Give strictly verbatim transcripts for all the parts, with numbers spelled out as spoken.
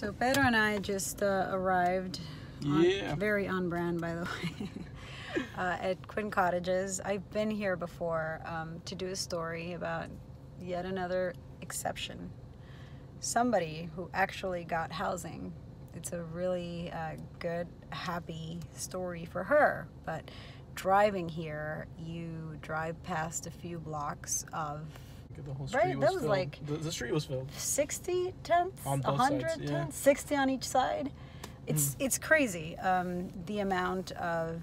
So Pedro and I just uh, arrived, on, yeah. very on brand by the way, uh, at Quinn Cottages. I've been here before um, to do a story about yet another exception. Somebody who actually got housing. It's a really uh, good, happy story for her, but driving here, you drive past a few blocks of, the whole street, right? That was, was like the, the street was filled. Sixty tents, on both one hundred sides, yeah. tents, sixty on each side. It's mm. it's crazy um, the amount of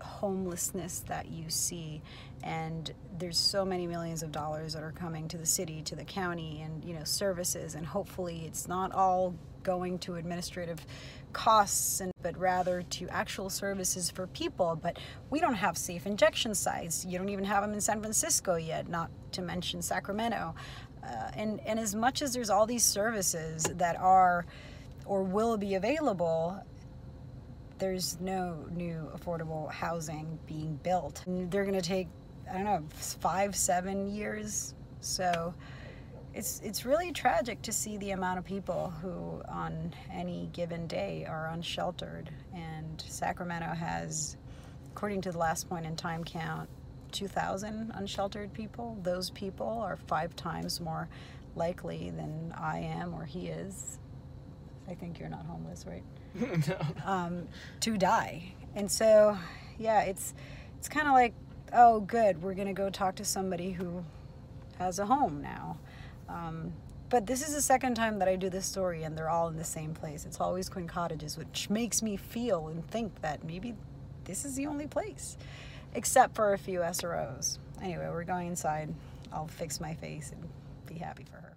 homelessness that you see, and there's so many millions of dollars that are coming to the city, to the county, and you know services, and hopefully it's not all going to administrative costs, and but rather to actual services for people. But we don't have safe injection sites. You don't even have them in San Francisco yet, not to mention Sacramento. Uh, and, and as much as there's all these services that are or will be available, there's no new affordable housing being built. And they're gonna take, I don't know, five, seven years. So It's, it's really tragic to see the amount of people who on any given day are unsheltered, and Sacramento has, according to the last point in time count, two thousand unsheltered people. Those people are five times more likely than I am or he is. I think you're not homeless, right? No. Um, to die. And so, yeah, it's, it's kind of like, oh good, we're gonna go talk to somebody who has a home now. Um, but this is the second time that I do this story, and they're all in the same place. It's always Quinn Cottages, which makes me feel and think that maybe this is the only place, except for a few S R Os. Anyway, we're going inside. I'll fix my face and be happy for her.